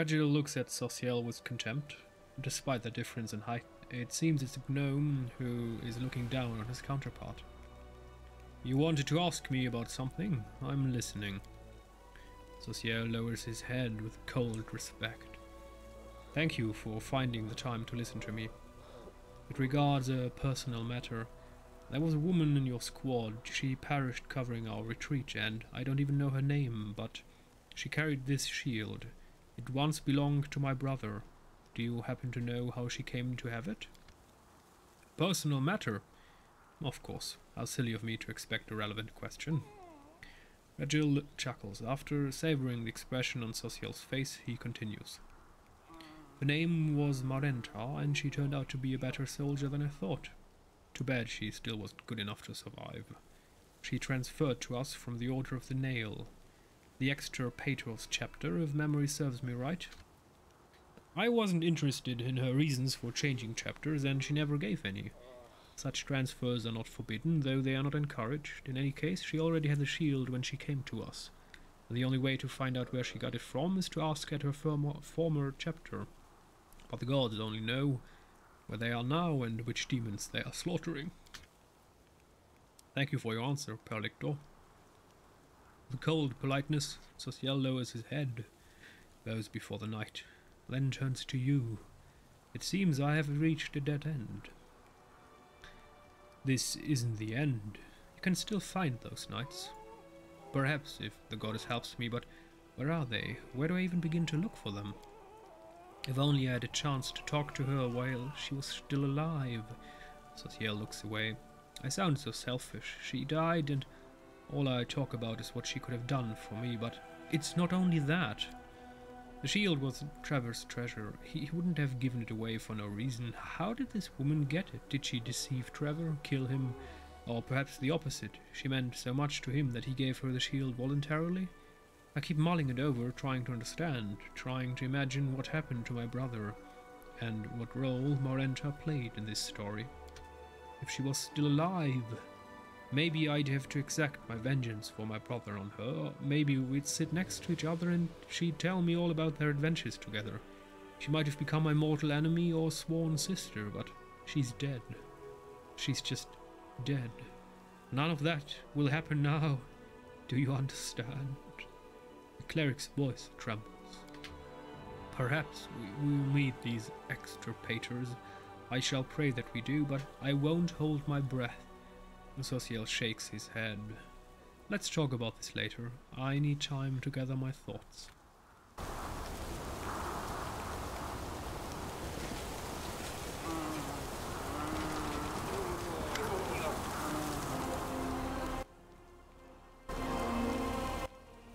Regill looks at Sosiel with contempt. Despite the difference in height, it seems it's a gnome who is looking down on his counterpart. You wanted to ask me about something? I'm listening. Sosiel lowers his head with cold respect. Thank you for finding the time to listen to me. It regards a personal matter. There was a woman in your squad. She perished covering our retreat, and I don't even know her name, but she carried this shield. It once belonged to my brother. Do you happen to know how she came to have it? Personal matter? Of course. How silly of me to expect a relevant question. Regill chuckles. After savouring the expression on Sosiel's face, he continues. The name was Marenta, and she turned out to be a better soldier than I thought. Too bad she still wasn't good enough to survive. She transferred to us from the Order of the Nail. The Extirpators chapter, if memory serves me right. I wasn't interested in her reasons for changing chapters, and she never gave any. Such transfers are not forbidden, though they are not encouraged. In any case, she already had the shield when she came to us. The only way to find out where she got it from is to ask at her former chapter. But the gods only know where they are now and which demons they are slaughtering. Thank you for your answer, Perlictor. With cold politeness, Sosiel lowers his head, bows before the knight, then turns to you. It seems I have reached a dead end. This isn't the end. You can still find those knights. Perhaps, if the goddess helps me, but where are they? Where do I even begin to look for them? If only I had a chance to talk to her while she was still alive. Sosiel looks away. I sound so selfish. She died and all I talk about is what she could have done for me, but it's not only that. The shield was Trevor's treasure. He wouldn't have given it away for no reason. How did this woman get it? Did she deceive Trevor, kill him, or perhaps the opposite? She meant so much to him that he gave her the shield voluntarily? I keep mulling it over, trying to understand, trying to imagine what happened to my brother, and what role Marenta played in this story. If she was still alive, maybe I'd have to exact my vengeance for my brother on her. Maybe we'd sit next to each other and she'd tell me all about their adventures together. She might have become my mortal enemy or sworn sister, but she's dead. She's just dead. None of that will happen now. Do you understand? The cleric's voice trembles. Perhaps we will meet these extirpators. I shall pray that we do, but I won't hold my breath. Sosiel shakes his head. Let's talk about this later. I need time to gather my thoughts.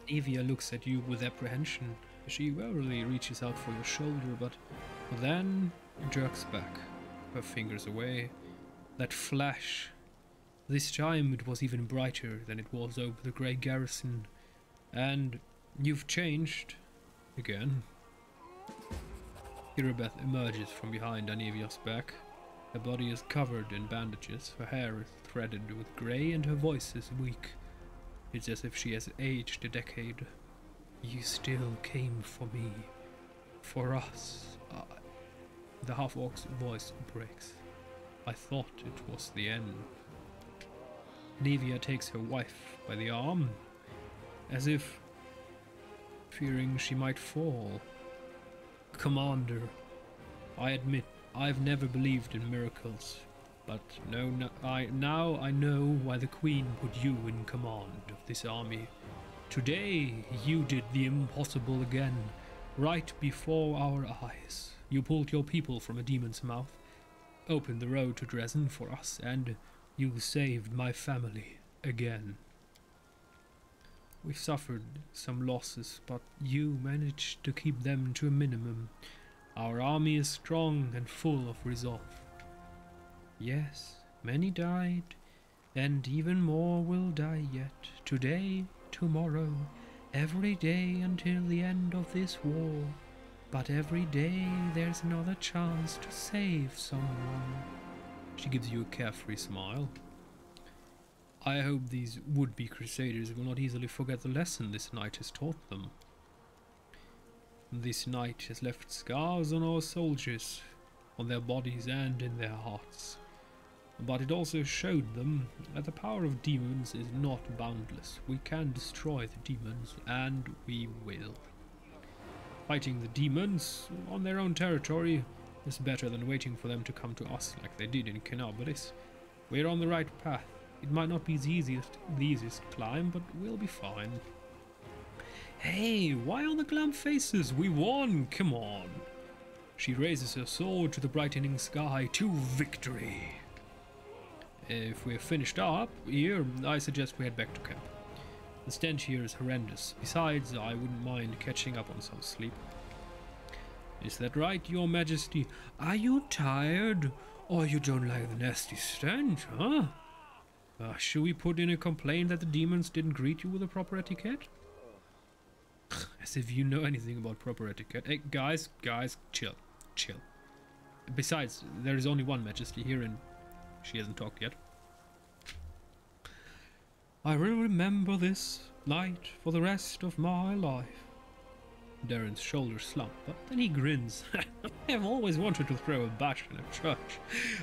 Evia looks at you with apprehension. She warily reaches out for your shoulder, but then jerks back, her fingers away. That flash. This time it was even brighter than it was over the grey garrison. And you've changed. Again. Irabeth emerges from behind Anivia's back. Her body is covered in bandages, her hair is threaded with grey and her voice is weak. It's as if she has aged a decade. You still came for me. For us. The half-orc's voice breaks. I thought it was the end. Nevia takes her wife by the arm, as if fearing she might fall. Commander, I admit, I've never believed in miracles, but now I know why the Queen put you in command of this army. Today, you did the impossible again, right before our eyes. You pulled your people from a demon's mouth, opened the road to Dresden for us, and you saved my family again. We've suffered some losses, but you managed to keep them to a minimum. Our army is strong and full of resolve. Yes, many died, and even more will die yet. Today, tomorrow, every day until the end of this war. But every day there's another chance to save someone. She gives you a carefree smile. I hope these would-be crusaders will not easily forget the lesson this knight has taught them. This night has left scars on our soldiers, on their bodies and in their hearts. But it also showed them that the power of demons is not boundless. We can destroy the demons, and we will. Fighting the demons on their own territory is better than waiting for them to come to us like they did in Canabaris. We are on the right path. It might not be the easiest climb, but we'll be fine. Hey, why all the glum faces? We won! Come on! She raises her sword to the brightening sky, to victory! If we're finished up here, I suggest we head back to camp. The stench here is horrendous. Besides, I wouldn't mind catching up on some sleep. Is that right, Your Majesty? Are you tired? Or you don't like the nasty stench, huh? Should we put in a complaint that the demons didn't greet you with the proper etiquette? As if you know anything about proper etiquette. Hey, guys, chill. Besides, there is only one Majesty here and she hasn't talked yet. I will remember this night for the rest of my life. Darren's shoulders slump, but then he grins. I've always wanted to throw a bash in a church.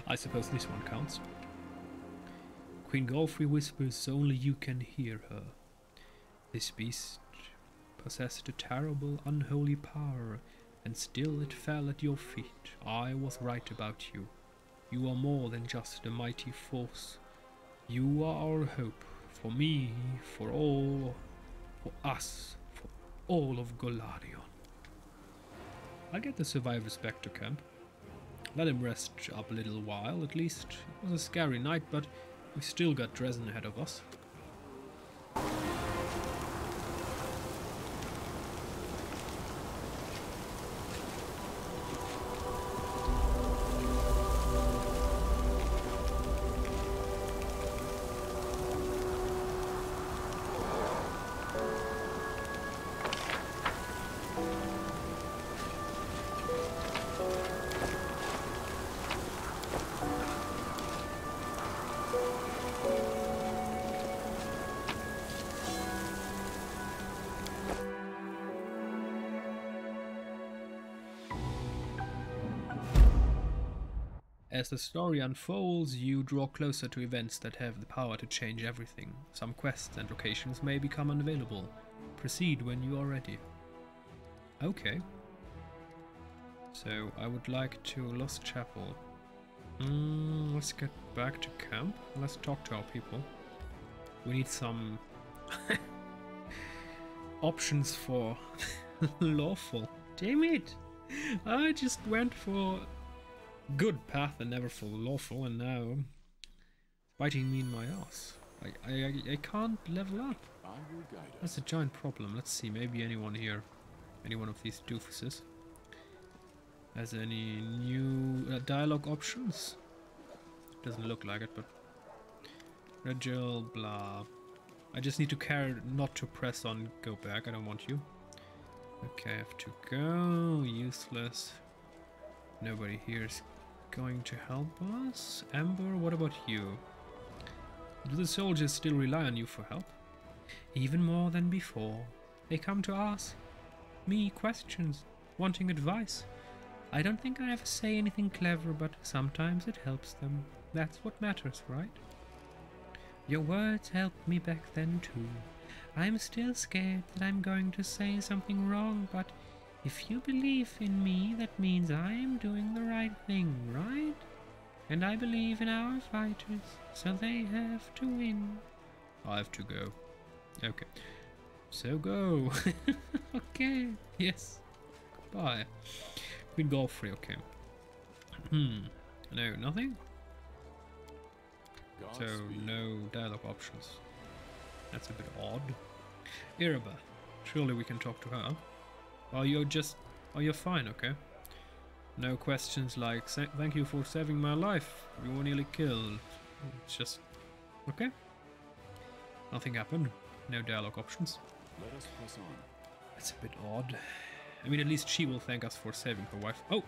I suppose this one counts. Queen Galfrey whispers so only you can hear her. This beast possessed a terrible, unholy power, and still it fell at your feet. I was right about you. You are more than just a mighty force. You are our hope. For me, for all, for us, for all of Golarion. I'll get the survivors back to camp. Let him rest up a little while, at least. It was a scary night, but we've still got Dresden ahead of us. As the story unfolds, you draw closer to events that have the power to change everything. Some quests and locations may become unavailable. Proceed when you are ready. Okay. So, I would like to Lost Chapel. Let's get back to camp. Let's talk to our people. We need some options for lawful. Damn it! I just went for good path and never for lawful, and now it's biting me in my ass. I can't level up. That's a giant problem. Let's see, maybe anyone here, any one of these doofuses, has any new dialogue options? Doesn't look like it, but Regill, blah. I just need to care not to press on go back. I don't want you. Okay, I have to go. Useless. Nobody here is going to help us. Amber, what about you? Do the soldiers still rely on you for help? Even more than before. They come to ask me questions, wanting advice. I don't think I ever say anything clever, but sometimes it helps them. That's what matters, right? Your words helped me back then too. I'm still scared that I'm going to say something wrong, but if you believe in me, that means I am doing the right thing, right? And I believe in our fighters, so they have to win. I have to go. Okay. So go. Okay. Yes. Goodbye. Queen Galfrey, okay. No, nothing? So, no dialogue options. That's a bit odd. Irabeth. Surely we can talk to her. You're fine, okay? No questions like, thank you for saving my life, you were nearly killed. It's just, okay. Nothing happened. No dialogue options. Let us press on. That's a bit odd. I mean, at least she will thank us for saving her wife. Oh!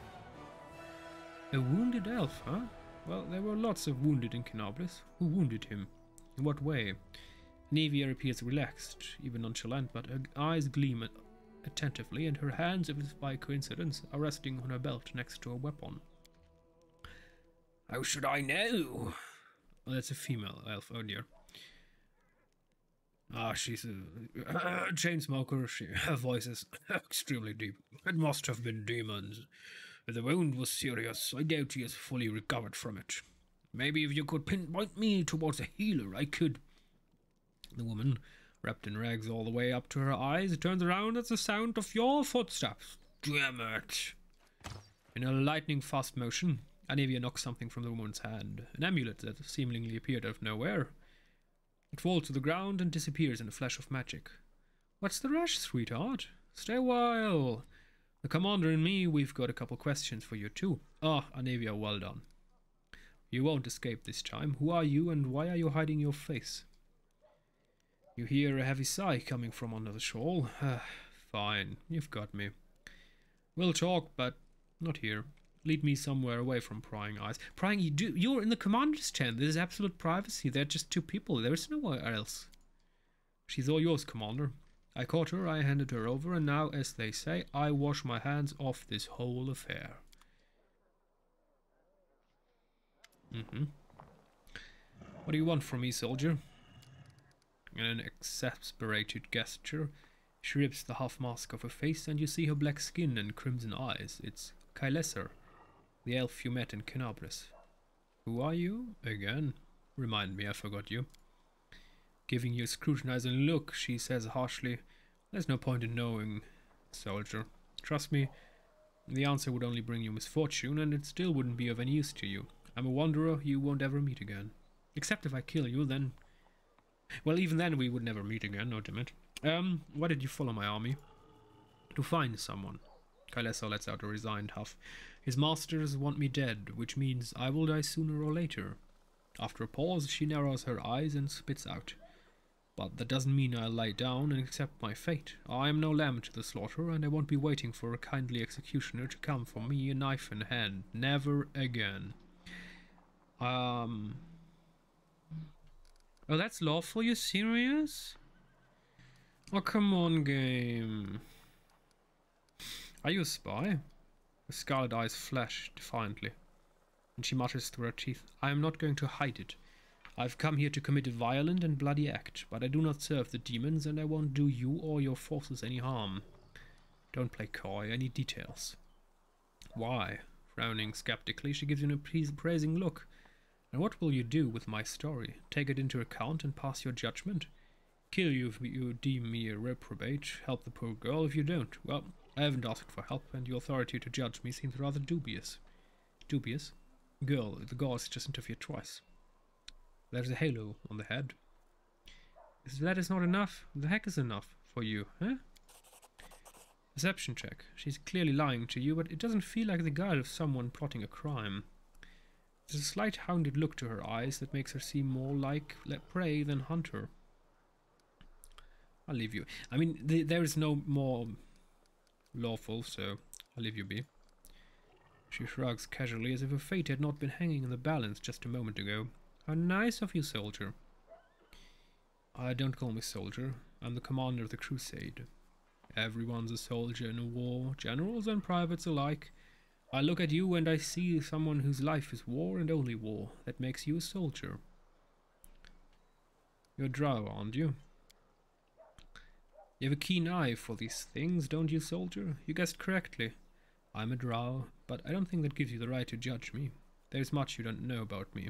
A wounded elf, huh? Well, there were lots of wounded in Kenabres. Who wounded him? In what way? Nevia appears relaxed, even nonchalant, but her eyes gleam attentively, and her hands, if it's by coincidence, are resting on her belt next to a weapon. How should I know? Oh, that's a female elf, oh dear. Ah, she's a chain smoker. Her voice is extremely deep. It must have been demons. The wound was serious. I doubt she has fully recovered from it. Maybe if you could pinpoint me towards a healer, I could. The woman, wrapped in rags all the way up to her eyes, turns around at the sound of your footsteps. Damn it! In a lightning-fast motion, Anivia knocks something from the woman's hand, an amulet that seemingly appeared out of nowhere. It falls to the ground and disappears in a flash of magic. What's the rush, sweetheart? Stay a while. The commander and me, we've got a couple questions for you too. Ah, Anivia, well done. You won't escape this time. Who are you and why are you hiding your face? You hear a heavy sigh coming from under the shawl. Fine, you've got me. We'll talk, but not here. Lead me somewhere away from prying eyes. Prying, you're in the commander's tent. This is absolute privacy. They're just two people. There is nowhere else. She's all yours, commander. I caught her, I handed her over, and now, as they say, I wash my hands off this whole affair. What do you want from me, soldier? In an exasperated gesture, she rips the half-mask off her face and you see her black skin and crimson eyes. It's Kalessa, the elf you met in Kenabres. Who are you? Again? Remind me, I forgot you. Giving you a scrutinizing look, she says harshly, there's no point in knowing, soldier. Trust me, the answer would only bring you misfortune and it still wouldn't be of any use to you. I'm a wanderer you won't ever meet again. Except if I kill you, then... Well, even then we would never meet again, no damn it. Why did you follow my army? To find someone. Kalessa lets out a resigned huff. His masters want me dead, which means I will die sooner or later. After a pause, she narrows her eyes and spits out. But that doesn't mean I'll lie down and accept my fate. I am no lamb to the slaughter, and I won't be waiting for a kindly executioner to come for me, a knife in hand. Never again. Oh, that's lawful? You serious? Oh, come on, game. Are you a spy? Her scarlet eyes flash defiantly, and she mutters through her teeth, I am not going to hide it. I've come here to commit a violent and bloody act, but I do not serve the demons, and I won't do you or your forces any harm. Don't play coy, I need details. Why? Frowning skeptically, she gives you an appraising look. And what will you do with my story? Take it into account and pass your judgment? Kill you if you deem me a reprobate, help the poor girl if you don't. Well, I haven't asked for help, and your authority to judge me seems rather dubious. Dubious? Girl, the gods just interfered twice. There's a halo on the head. If that is not enough, the heck is enough for you, huh? Deception check. She's clearly lying to you, but it doesn't feel like the guile of someone plotting a crime. There's a slight hounded look to her eyes that makes her seem more like prey than hunter. I'll leave you. I mean, there is no more lawful, so I'll leave you be. She shrugs casually as if her fate had not been hanging in the balance just a moment ago. How nice of you, soldier. I don't call me soldier. I'm the commander of the crusade. Everyone's a soldier in a war, generals and privates alike. I look at you and I see someone whose life is war and only war. That makes you a soldier. You're drow, aren't you? You have a keen eye for these things, don't you, soldier? You guessed correctly. I'm a drow, but I don't think that gives you the right to judge me. There's much you don't know about me.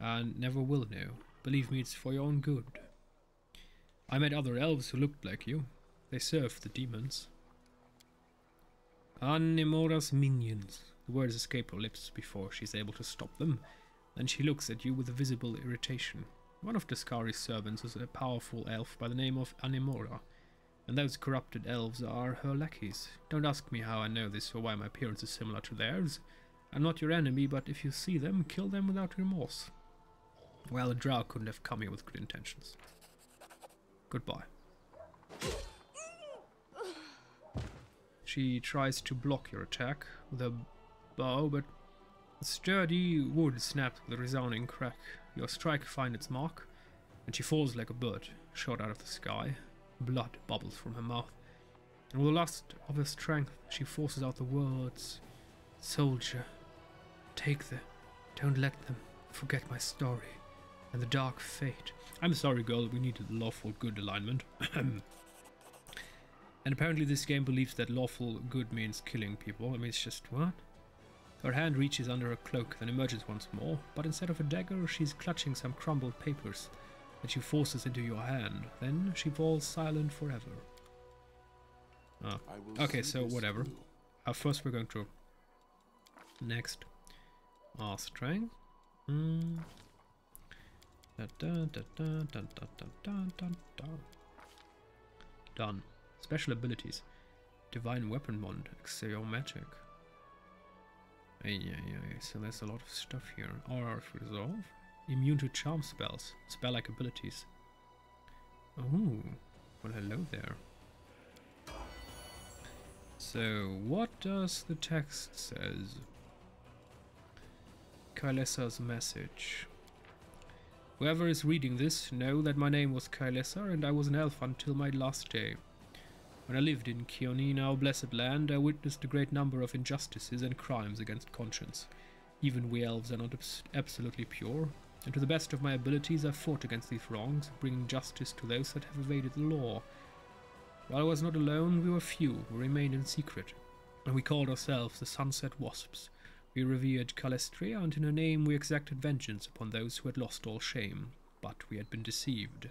And never will know. Believe me, it's for your own good. I met other elves who looked like you. They served the demons. Animora's minions. The words escape her lips before she's able to stop them. Then she looks at you with visible irritation. One of Deskari's servants is a powerful elf by the name of Animora, and those corrupted elves are her lackeys. Don't ask me how I know this or why my appearance is similar to theirs. I'm not your enemy, but if you see them, kill them without remorse. Well, a drow couldn't have come here with good intentions. Goodbye. She tries to block your attack with a bow, but the sturdy wood snaps with a resounding crack. Your strike finds its mark, and she falls like a bird, shot out of the sky. Blood bubbles from her mouth. And with the last of her strength, she forces out the words, "Soldier, take them. Don't let them forget my story and the dark fate." I'm sorry, girl, we needed lawful good alignment. And apparently this game believes that lawful good means killing people. I mean, it's just what? Her hand reaches under her cloak, then emerges once more, but instead of a dagger, she's clutching some crumbled papers that she forces into your hand. Then she falls silent forever. Ah. Okay, so whatever. First we're going to... Next. Our strength. Done. Special abilities. Divine weapon bond. Exterior magic. Yeah, so there's a lot of stuff here. Aura of resolve. Immune to charm spells. Spell-like abilities. Oh, well, hello there. So, what does the text says? Kalessa's message. Whoever is reading this, know that my name was Kalessa and I was an elf until my last day. When I lived in Kyonin, our blessed land, I witnessed a great number of injustices and crimes against conscience. Even we elves are not absolutely pure, and to the best of my abilities I fought against these wrongs, bringing justice to those that have evaded the law. While I was not alone, we were few, we remained in secret, and we called ourselves the Sunset Wasps. We revered Calistria, and in her name we exacted vengeance upon those who had lost all shame. But we had been deceived.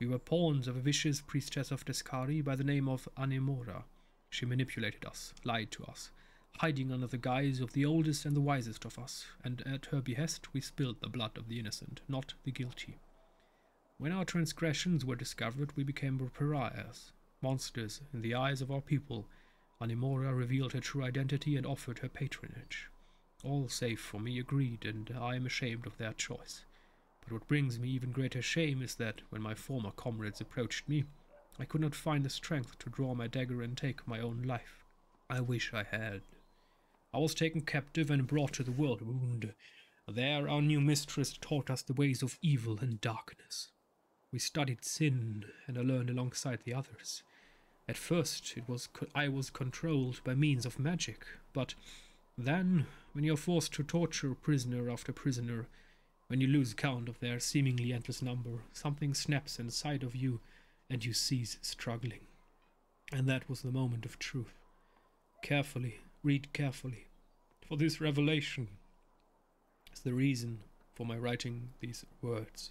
We were pawns of a vicious priestess of Deskari by the name of Animora. She manipulated us, lied to us, hiding under the guise of the oldest and the wisest of us, and at her behest we spilled the blood of the innocent, not the guilty. When our transgressions were discovered, we became pariahs, monsters in the eyes of our people. Animora revealed her true identity and offered her patronage. All save for me agreed, and I am ashamed of their choice. But what brings me even greater shame is that, when my former comrades approached me, I could not find the strength to draw my dagger and take my own life. I wish I had. I was taken captive and brought to the World Wound. There our new mistress taught us the ways of evil and darkness. We studied sin, and I learned alongside the others. At first I was controlled by means of magic, but then, when you are forced to torture prisoner after prisoner, when you lose count of their seemingly endless number, something snaps inside of you and you cease struggling. And that was the moment of truth. Carefully, read carefully, for this revelation is the reason for my writing these words.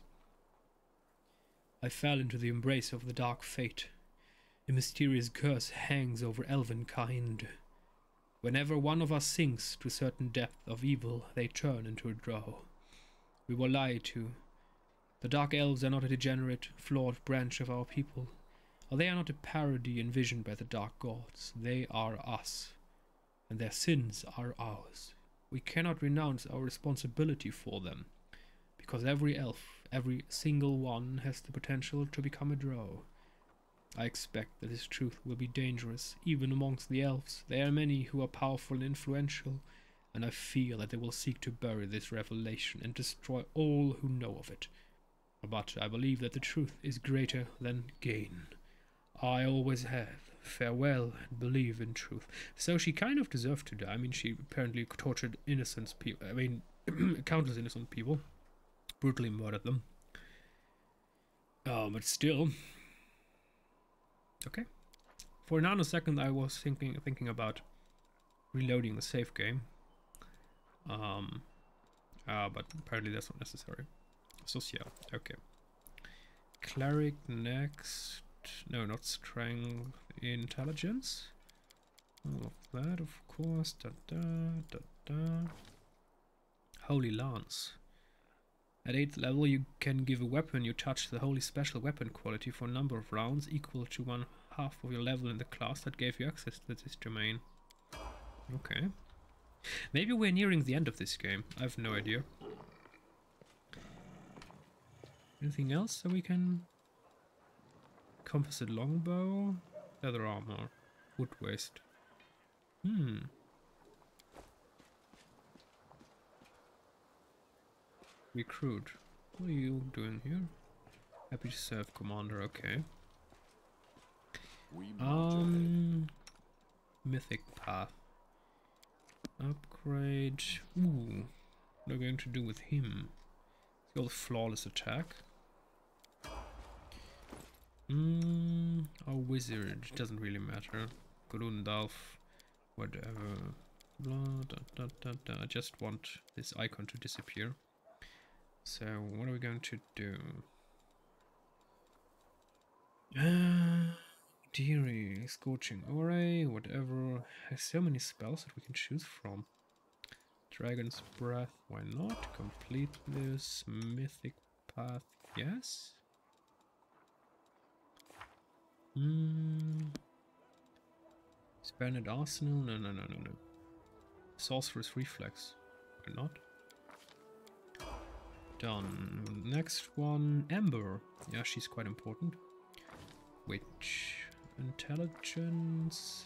I fell into the embrace of the dark fate. A mysterious curse hangs over elvenkind. Whenever one of us sinks to a certain depth of evil, they turn into a drow. We were lied to. The Dark Elves are not a degenerate, flawed branch of our people. Or they are not a parody envisioned by the Dark Gods. They are us. And their sins are ours. We cannot renounce our responsibility for them. Because every elf, every single one, has the potential to become a drow. I expect that this truth will be dangerous, even amongst the elves. There are many who are powerful and influential, and I fear that they will seek to bury this revelation and destroy all who know of it. But I believe that the truth is greater than gain. I always have. Farewell, and believe in truth. So she kind of deserved to die. I mean, she apparently tortured innocent people. I mean, countless innocent people. Brutally murdered them. But still... Okay. For a nanosecond I was thinking about reloading the save game. But apparently that's not necessary. Sosiel, okay. Cleric next. No, not strength. Intelligence. All of that, of course. Holy Lance. At 8th level you can give a weapon you touch the holy special weapon quality for a number of rounds equal to 1/2 of your level in the class that gave you access to this domain. Okay. Maybe we're nearing the end of this game. I have no idea. Anything else that we can... Composite longbow? Leather armor. Wood waste. Recruit. What are you doing here? Happy to serve, Commander. Okay. mythic path. Upgrade. Ooh, what are we going to do with him? The old flawless attack. Our wizard, doesn't really matter. Grundalf, whatever. Blah, da, da, da, da. I just want this icon to disappear. So what are we going to do? Deary, Scorching Array, whatever. There's so many spells that we can choose from. Dragon's Breath, why not? Complete this. Mythic Path, yes. Expanded Arsenal, no. Sorcerer's Reflex, why not? Done. Next one, Amber. Yeah, she's quite important. Witch. Intelligence.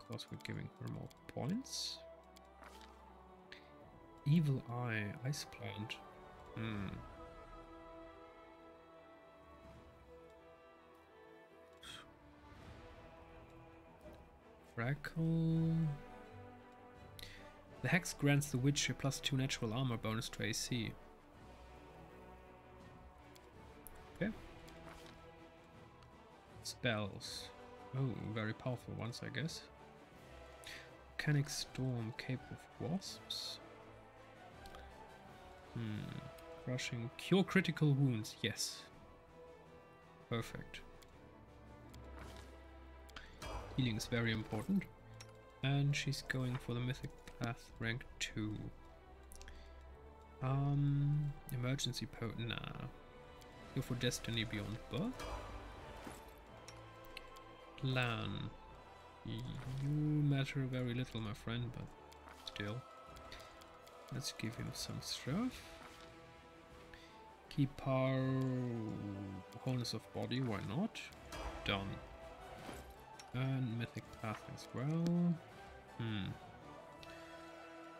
Of course, we're giving her more points. Evil Eye, Ice Plant. Frackle. The Hex grants the Witch a +2 natural armor bonus to AC. Okay. Spells. Oh, very powerful ones, I guess. Volcanic Storm, Cape of Wasps. Rushing. Cure critical wounds, yes. Perfect. Healing is very important. And she's going for the Mythic Path, rank 2. Emergency Pot, nah. Go for Destiny Beyond Birth. Lan. You matter very little, my friend, but still. Let's give him some stuff. Keep our wholeness of body, why not? Done. And Mythic Path as well.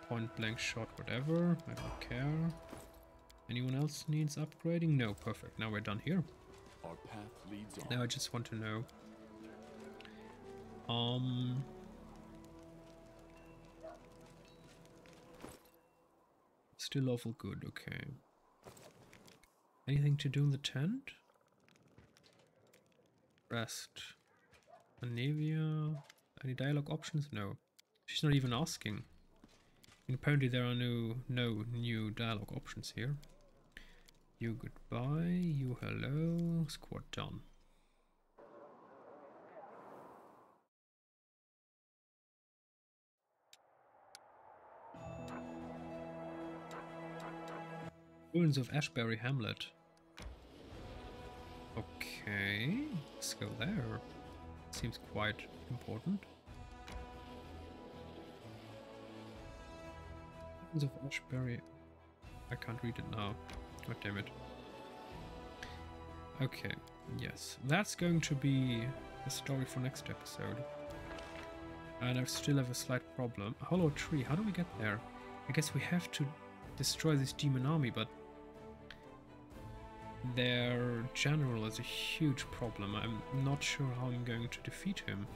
Point blank shot, whatever. I don't care. Anyone else needs upgrading? No, perfect. Now we're done here. Our path leads on. Now I just want to know. Still awful good, okay. Anything to do in the tent? Rest. Anivia. Any dialogue options? No. She's not even asking. And apparently there are no new dialogue options here. You goodbye, you hello, squad done. Ruins of Ashbury Hamlet. Okay, let's go there. Seems quite important. Ruins of Ashbury. I can't read it now. God damn it. Okay, yes. That's going to be the story for next episode. And I still have a slight problem. Hollow Tree, how do we get there? I guess we have to destroy this demon army, but their general is a huge problem. I'm not sure how I'm going to defeat him.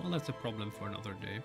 Well, that's a problem for another day.